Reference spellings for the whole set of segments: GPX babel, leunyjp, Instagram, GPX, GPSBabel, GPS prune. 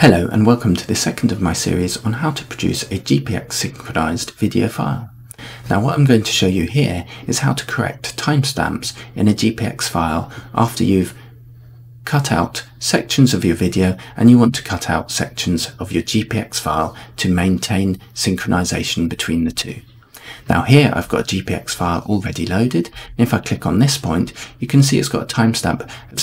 Hello and welcome to the second of my series on how to produce a GPX synchronized video file. Now what I'm going to show you here is how to correct timestamps in a GPX file after you've cut out sections of your video and you want to cut out sections of your GPX file to maintain synchronization between the two. Now here I've got a GPX file already loaded, and if I click on this point you can see it's got a timestamp of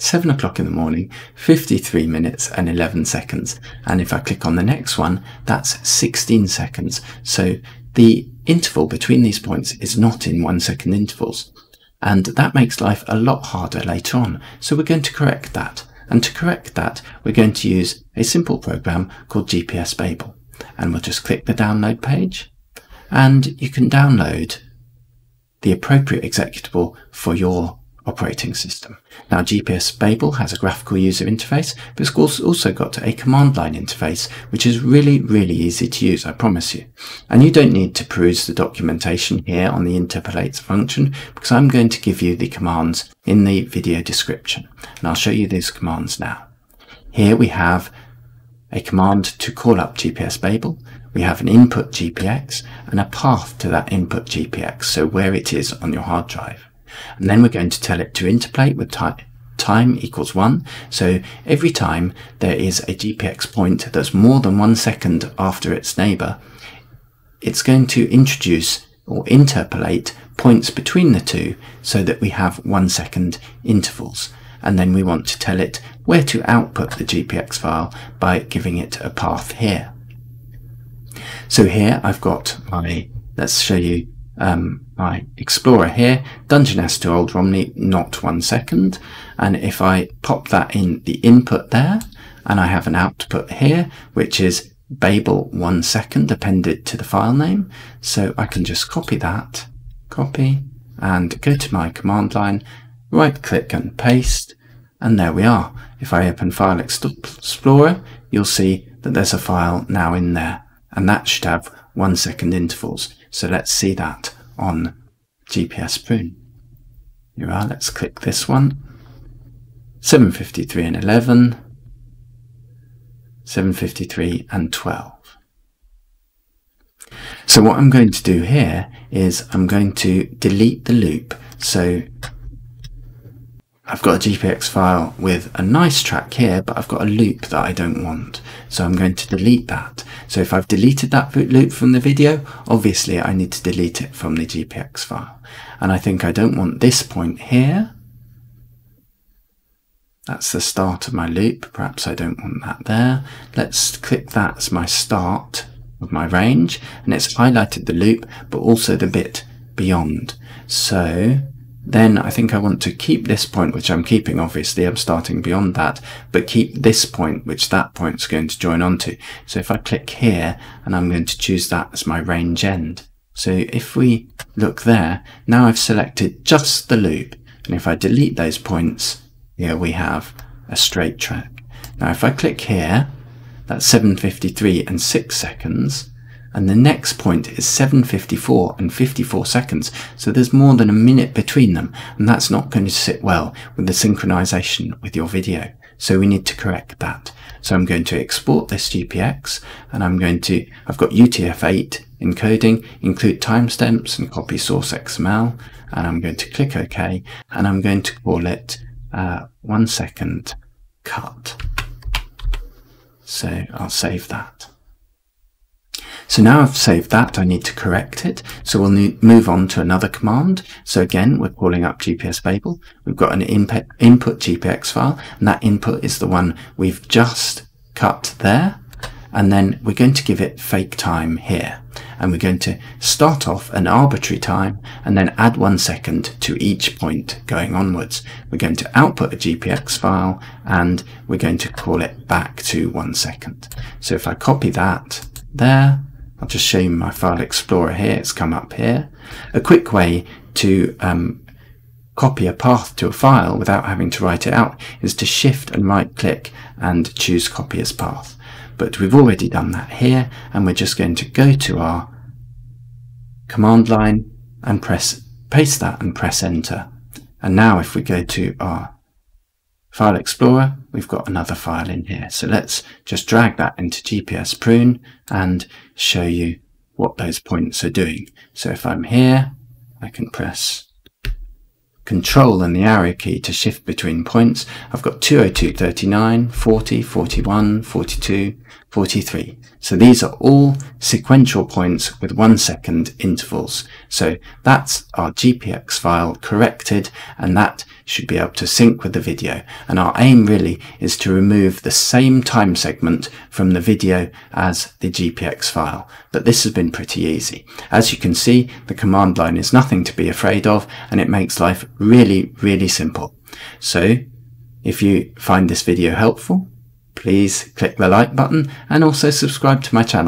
7 o'clock in the morning, 53 minutes and 11 seconds. And if I click on the next one, that's 16 seconds. So the interval between these points is not in 1 second intervals. And that makes life a lot harder later on. So we're going to correct that. And to correct that, we're going to use a simple program called GPSBabel. And we'll just click the download page. And you can download the appropriate executable for your operating system. Now GPSBabel has a graphical user interface, but it's also got a command line interface, which is really easy to use, I promise you. And you don't need to peruse the documentation here on the interpolates function, because I'm going to give you the commands in the video description. And I'll show you these commands now. Here we have a command to call up GPSBabel. We have an input GPX and a path to that input GPX, so where it is on your hard drive. And then we're going to tell it to interpolate with time equals 1. So every time there is a GPX point that's more than 1 second after its neighbour, it's going to introduce or interpolate points between the two so that we have 1 second intervals. And then we want to tell it where to output the GPX file by giving it a path here. So here I've got my, let's show you, my Explorer here, Dungeness to Old Romney, not 1 second. And if I pop that in the input there, and I have an output here, which is Babel 1 second appended to the file name. So I can just copy that, copy, and go to my command line, right click and paste. And there we are. If I open File Explorer, you'll see that there's a file now in there, and that should have 1 second intervals. So let's see that on GPS prune. Here we are, let's click this one. 7:53 and 11, 7:53 and 12. So what I'm going to do here is I'm going to delete the loop. So I've got a GPX file with a nice track here, but I've got a loop that I don't want. So I'm going to delete that. So if I've deleted that loop from the video, obviously I need to delete it from the GPX file. And I think I don't want this point here. That's the start of my loop. Perhaps I don't want that there. Let's click that as my start of my range. And it's highlighted the loop, but also the bit beyond. So then I think I want to keep this point, which I'm keeping, obviously, I'm starting beyond that, but keep this point, which that point's going to join onto. So if I click here, and I'm going to choose that as my range end. So if we look there, now I've selected just the loop. And if I delete those points, here we have a straight track. Now if I click here, that's 7:53 and 6 seconds. And the next point is 7:54 and 54 seconds. So there's more than a minute between them. And that's not going to sit well with the synchronization with your video. So we need to correct that. So I'm going to export this GPX, and I'm going to, I've got UTF-8 encoding, include timestamps and copy source XML. And I'm going to click OK. And I'm going to call it 1 second cut. So I'll save that. So now I've saved that, I need to correct it. So we'll move on to another command. So again, we're calling up GPSBabel. We've got an input GPX file, and that input is the one we've just cut there. And then we're going to give it fake time here. And we're going to start off an arbitrary time and then add 1 second to each point going onwards. We're going to output a GPX file, and we're going to call it back to 1 second. So if I copy that there, I'll just show you my file explorer here, it's come up here. A quick way to copy a path to a file without having to write it out is to shift and right click and choose copy as path. But we've already done that here, and we're just going to go to our command line and paste that and press enter. And now if we go to our file explorer, we've got another file in here. So let's just drag that into GPS prune and show you what those points are doing. So if I'm here, I can press Control and the arrow key to shift between points. I've got 202, 39, 40, 41, 42, 43. So these are all sequential points with 1 second intervals. So that's our GPX file corrected, and that should be able to sync with the video. And our aim really is to remove the same time segment from the video as the GPX file. But this has been pretty easy. As you can see, the command line is nothing to be afraid of, and it makes life really, really simple. So if you find this video helpful, please click the like button and also subscribe to my channel.